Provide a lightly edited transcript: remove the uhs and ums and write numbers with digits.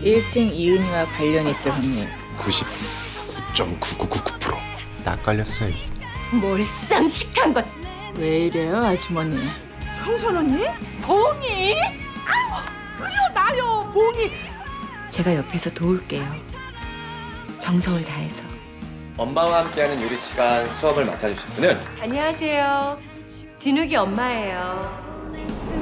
1층 이은이와 관련이 있을 확률 99.9999% 낯갈렸어요. 몰상식한 것! 왜 이래요, 아주머니? 형선 언니? 봉이? 아우, 그려 나요, 봉이! 제가 옆에서 도울게요. 정성을 다해서. 엄마와 함께하는 요리 시간 수업을 맡아주실 분은? 안녕하세요. 진욱이 엄마예요.